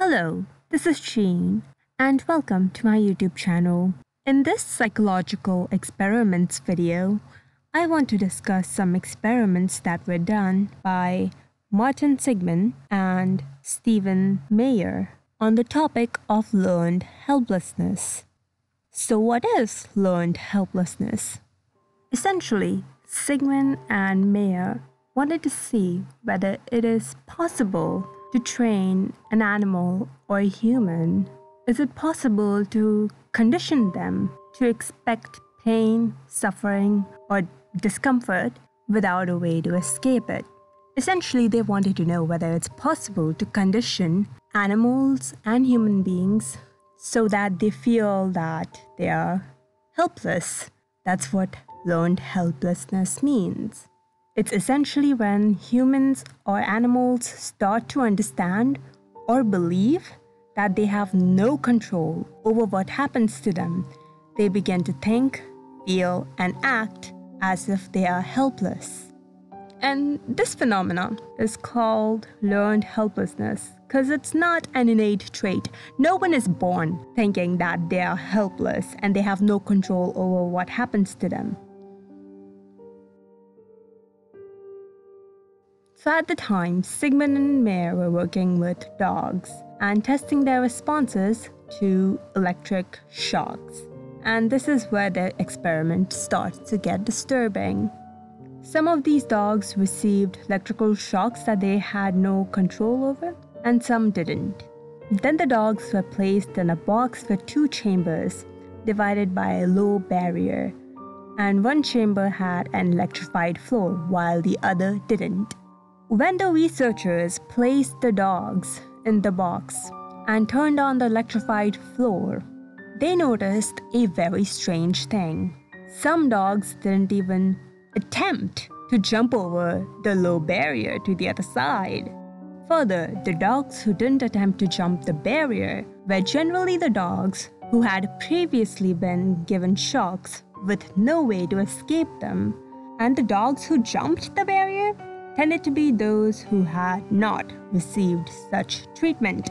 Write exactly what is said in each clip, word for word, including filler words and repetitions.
Hello, this is Sheen, and welcome to my YouTube channel. In this psychological experiments video, I want to discuss some experiments that were done by Martin Sigmund and Steven Maier on the topic of learned helplessness. So what is learned helplessness? Essentially, Sigmund and Maier wanted to see whether it is possible to train an animal or a human. Is it possible to condition them to expect pain, suffering, or discomfort without a way to escape it? Essentially, they wanted to know whether it's possible to condition animals and human beings so that they feel that they are helpless. That's what learned helplessness means. It's essentially when humans or animals start to understand or believe that they have no control over what happens to them. They begin to think, feel, and act as if they are helpless. And this phenomenon is called learned helplessness because it's not an innate trait. No one is born thinking that they are helpless and they have no control over what happens to them. So at the time, Sigmund and Maier were working with dogs and testing their responses to electric shocks. And this is where their experiment starts to get disturbing. Some of these dogs received electrical shocks that they had no control over, and some didn't. Then the dogs were placed in a box with two chambers divided by a low barrier, and one chamber had an electrified floor while the other didn't. When the researchers placed the dogs in the box and turned on the electrified floor, they noticed a very strange thing. Some dogs didn't even attempt to jump over the low barrier to the other side. Further, the dogs who didn't attempt to jump the barrier were generally the dogs who had previously been given shocks with no way to escape them, and the dogs who jumped the barrier tended to be those who had not received such treatment.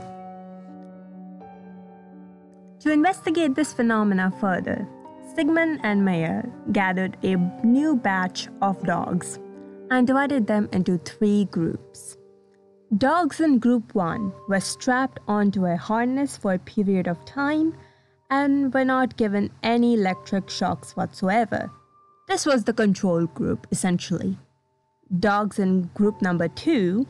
To investigate this phenomena further, Sigmund and Maier gathered a new batch of dogs and divided them into three groups. Dogs in group one were strapped onto a harness for a period of time and were not given any electric shocks whatsoever. This was the control group, essentially. Dogs in group number two,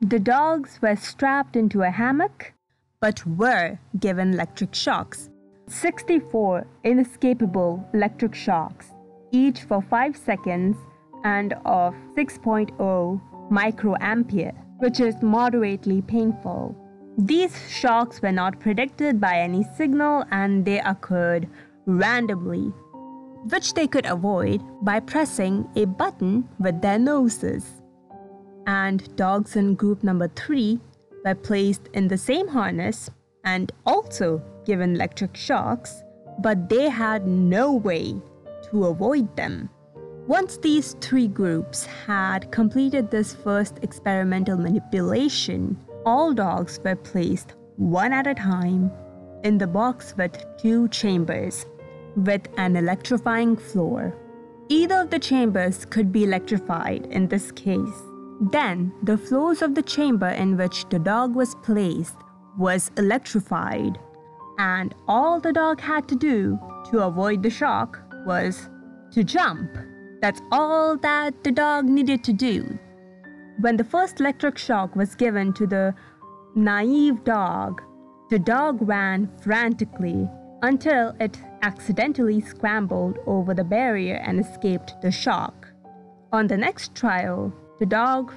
the dogs were strapped into a hammock but were given electric shocks. sixty-four inescapable electric shocks, each for five seconds and of six point zero microampere, which is moderately painful. These shocks were not predicted by any signal and they occurred randomly, which they could avoid by pressing a button with their noses. And dogs in group number three were placed in the same harness and also given electric shocks, but they had no way to avoid them. Once these three groups had completed this first experimental manipulation, all dogs were placed one at a time in the box with two chambers, with an electrifying floor. Either of the chambers could be electrified in this case. Then, the floors of the chamber in which the dog was placed was electrified, and all the dog had to do to avoid the shock was to jump. That's all that the dog needed to do. When the first electric shock was given to the naive dog, the dog ran frantically until it accidentally scrambled over the barrier and escaped the shock. On the next trial, the dog,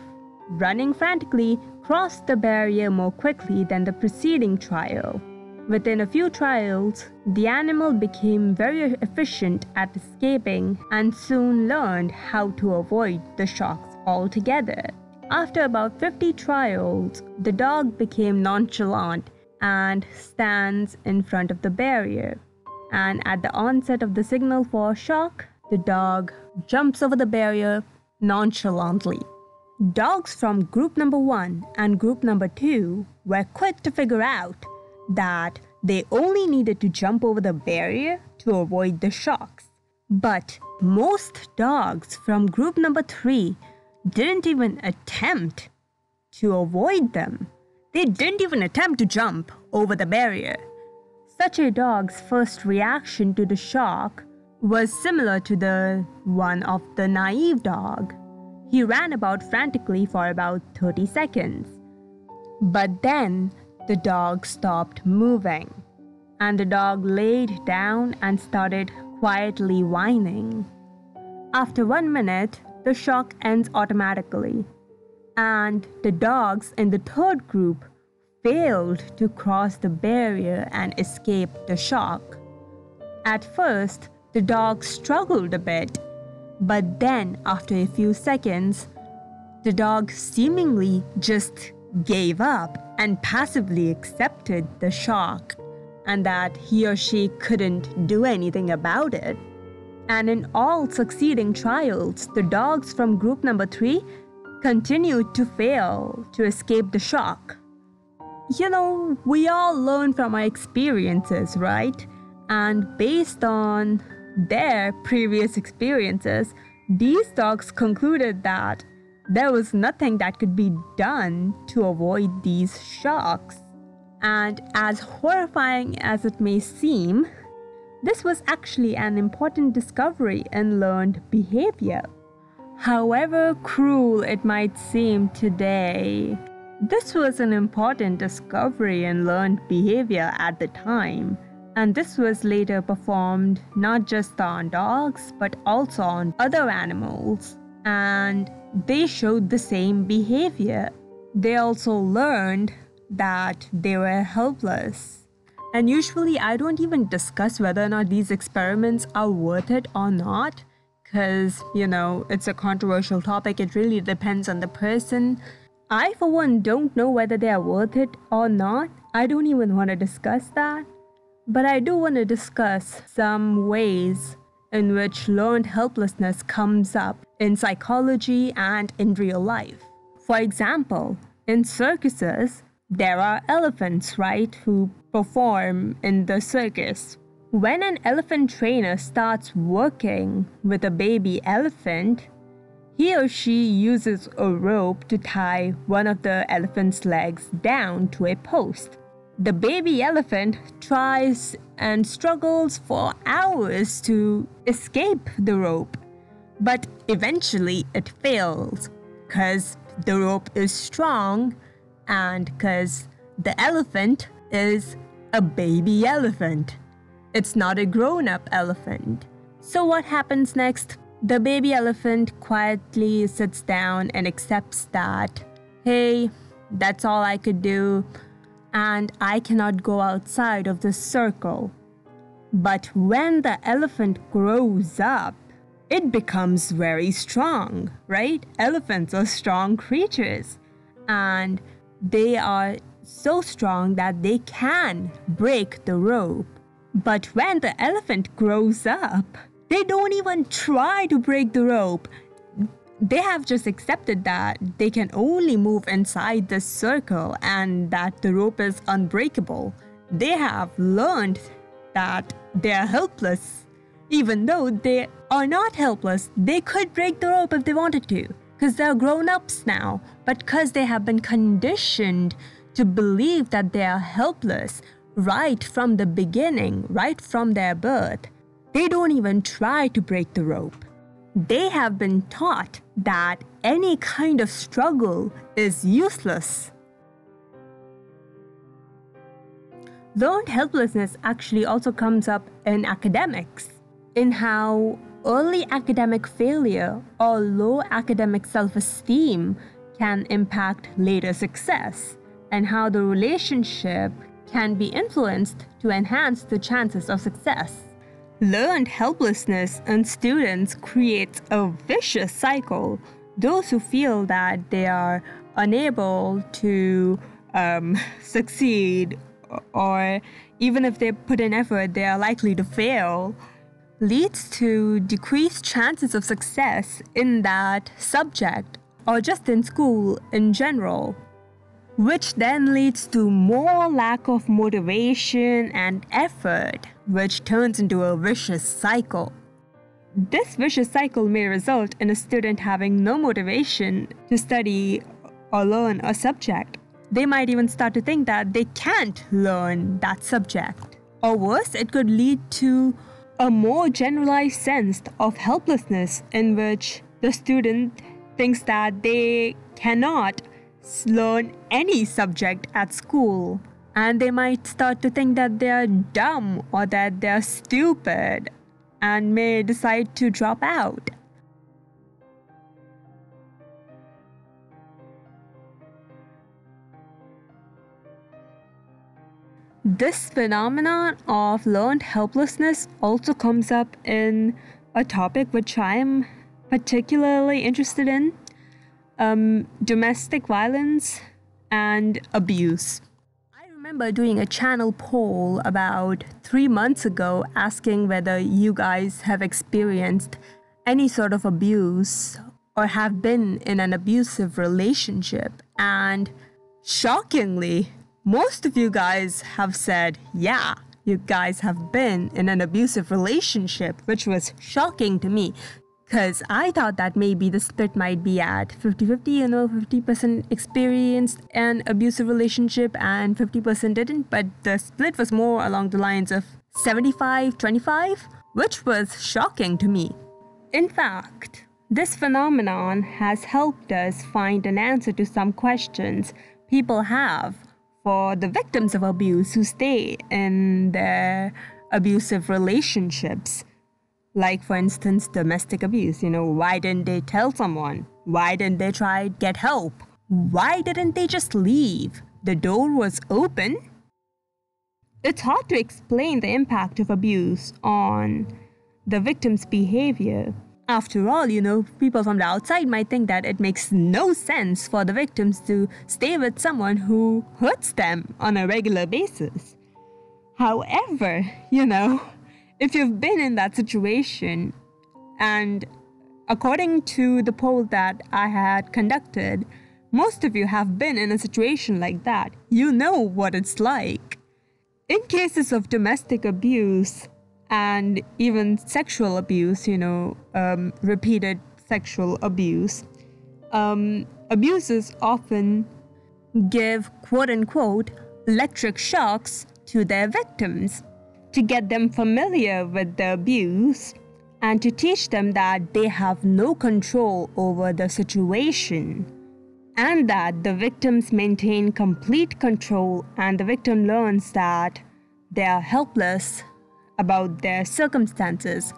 running frantically, crossed the barrier more quickly than the preceding trial. Within a few trials, the animal became very efficient at escaping and soon learned how to avoid the shocks altogether. After about fifty trials, the dog became nonchalant and stands in front of the barrier. And at the onset of the signal for shock, the dog jumps over the barrier nonchalantly. Dogs from group number one and group number two were quick to figure out that they only needed to jump over the barrier to avoid the shocks. But most dogs from group number three didn't even attempt to avoid them. They didn't even attempt to jump over the barrier. Such a dog's first reaction to the shock was similar to the one of the naive dog. He ran about frantically for about thirty seconds. But then the dog stopped moving, and the dog laid down and started quietly whining. After one minute, the shock ends automatically, and the dogs in the third group failed to cross the barrier and escape the shock. At first, the dog struggled a bit, but then after a few seconds, the dog seemingly just gave up and passively accepted the shock, and that he or she couldn't do anything about it. And in all succeeding trials, the dogs from group number three continued to fail to escape the shock. You know, we all learn from our experiences, right? And based on their previous experiences, these dogs concluded that there was nothing that could be done to avoid these shocks. And as horrifying as it may seem, this was actually an important discovery in learned behavior. However cruel it might seem today, this was an important discovery in learned behavior at the time, and this was later performed not just on dogs but also on other animals, and they showed the same behavior. They also learned that they were helpless. And usually I don't even discuss whether or not these experiments are worth it or not, because, you know, it's a controversial topic. It really depends on the person. I, for one, don't know whether they are worth it or not. I don't even want to discuss that. But I do want to discuss some ways in which learned helplessness comes up in psychology and in real life. For example, in circuses, there are elephants, right, who perform in the circus. When an elephant trainer starts working with a baby elephant, he or she uses a rope to tie one of the elephant's legs down to a post. The baby elephant tries and struggles for hours to escape the rope, but eventually it fails because the rope is strong and because the elephant is a baby elephant. It's not a grown-up elephant. So what happens next? The baby elephant quietly sits down and accepts that, hey, that's all I could do, and I cannot go outside of this circle. But when the elephant grows up, it becomes very strong, right? Elephants are strong creatures, and they are so strong that they can break the rope. But when the elephant grows up, they don't even try to break the rope. They have just accepted that they can only move inside this circle and that the rope is unbreakable. They have learned that they are helpless, even though they are not helpless. They could break the rope if they wanted to, because they're grown-ups now. But because they have been conditioned to believe that they are helpless right from the beginning, right from their birth, they don't even try to break the rope. They have been taught that any kind of struggle is useless. Learned helplessness actually also comes up in academics, in how early academic failure or low academic self-esteem can impact later success, and how the relationship can be influenced to enhance the chances of success. Learned helplessness in students creates a vicious cycle. Those who feel that they are unable to um, succeed, or even if they put in effort, they are likely to fail, leads to decreased chances of success in that subject or just in school in general, which then leads to more lack of motivation and effort, which turns into a vicious cycle. This vicious cycle may result in a student having no motivation to study or learn a subject. They might even start to think that they can't learn that subject. Or worse, it could lead to a more generalized sense of helplessness in which the student thinks that they cannot learn any subject at school, and they might start to think that they are dumb or that they are stupid and may decide to drop out. This phenomenon of learned helplessness also comes up in a topic which I am particularly interested in, um, domestic violence and abuse. I remember doing a channel poll about three months ago asking whether you guys have experienced any sort of abuse or have been in an abusive relationship, and shockingly, most of you guys have said, yeah, you guys have been in an abusive relationship, which was shocking to me, because I thought that maybe the split might be at fifty fifty, you know, fifty percent experienced an abusive relationship and fifty percent didn't, but the split was more along the lines of seventy-five twenty-five, which was shocking to me. In fact, this phenomenon has helped us find an answer to some questions people have for the victims of abuse who stay in their abusive relationships. Like, for instance, domestic abuse. You know, why didn't they tell someone? Why didn't they try to get help? Why didn't they just leave? The door was open. It's hard to explain the impact of abuse on the victim's behavior. After all, you know, people from the outside might think that it makes no sense for the victims to stay with someone who hurts them on a regular basis. However, you know, if you've been in that situation, and according to the poll that I had conducted, most of you have been in a situation like that. You know what it's like. In cases of domestic abuse, and even sexual abuse, you know, um, repeated sexual abuse, um, abusers often give quote-unquote electric shocks to their victims to get them familiar with the abuse and to teach them that they have no control over the situation and that the victims maintain complete control, and the victim learns that they are helpless about their circumstances,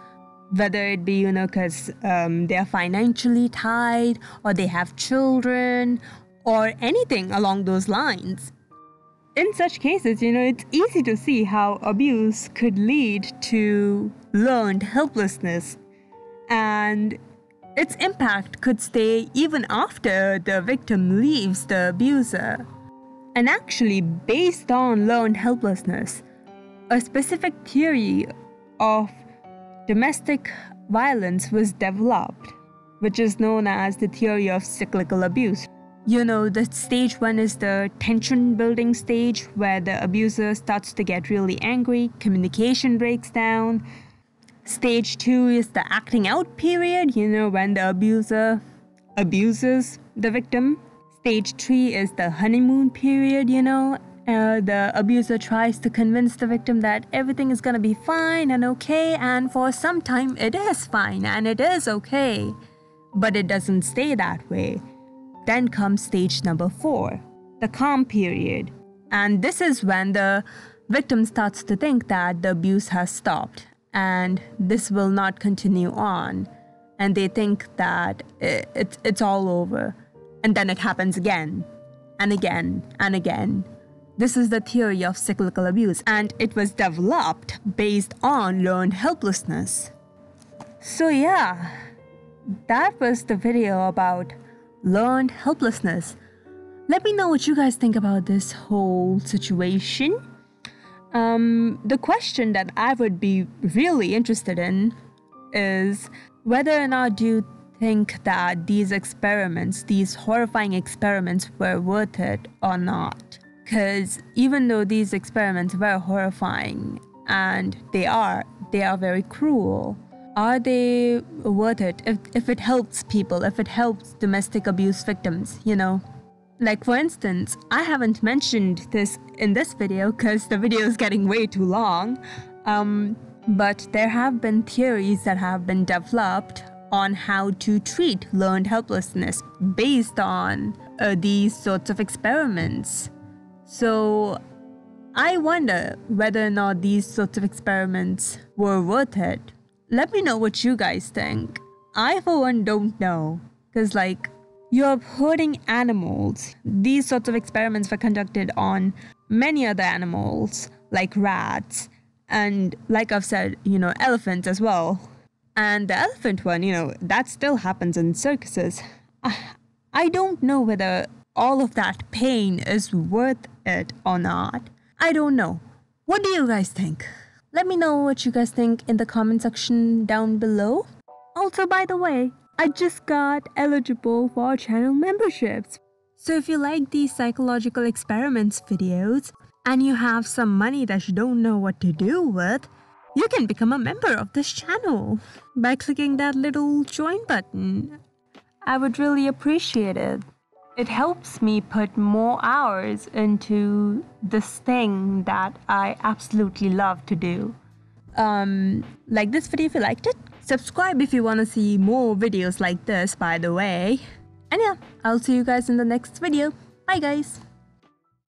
whether it be, you know, because um, they are financially tied or they have children or anything along those lines. In such cases, you know, it's easy to see how abuse could lead to learned helplessness, and its impact could stay even after the victim leaves the abuser. And actually, based on learned helplessness, a specific theory of domestic violence was developed, which is known as the theory of cyclical abuse. You know, the stage one is the tension building stage, where the abuser starts to get really angry, communication breaks down. Stage two is the acting out period, you know, when the abuser abuses the victim. Stage three is the honeymoon period, you know. Uh, the abuser tries to convince the victim that everything is going to be fine and okay, and for some time it is fine and it is okay, but it doesn't stay that way. Then comes stage number four, the calm period, and this is when the victim starts to think that the abuse has stopped and this will not continue on, and they think that it, it, it's all over, and then it happens again and again and again. This is the theory of cyclical abuse, and it was developed based on learned helplessness. So yeah, that was the video about learned helplessness. Let me know what you guys think about this whole situation. Um, the question that I would be really interested in is whether or not do you think that these experiments, these horrifying experiments, were worth it or not. Because even though these experiments were horrifying, and they are, they are very cruel, are they worth it if, if it helps people, if it helps domestic abuse victims, you know? Like, for instance, I haven't mentioned this in this video because the video is getting way too long, um, but there have been theories that have been developed on how to treat learned helplessness based on uh, these sorts of experiments. So I wonder whether or not these sorts of experiments were worth it. Let me know what you guys think. I, for one, don't know, because, like, you're hurting animals. These sorts of experiments were conducted on many other animals, like rats, and like I've said, you know, elephants as well. And the elephant one, you know, that still happens in circuses. I, I don't know whether all of that pain is worth it or not. I don't know. What do you guys think? Let me know what you guys think in the comment section down below. Also, by the way, I just got eligible for channel memberships. So if you like these psychological experiments videos and you have some money that you don't know what to do with, you can become a member of this channel by clicking that little join button. I would really appreciate it. It helps me put more hours into this thing that I absolutely love to do. Um, like this video if you liked it. Subscribe if you want to see more videos like this, by the way. And yeah, I'll see you guys in the next video. Bye guys.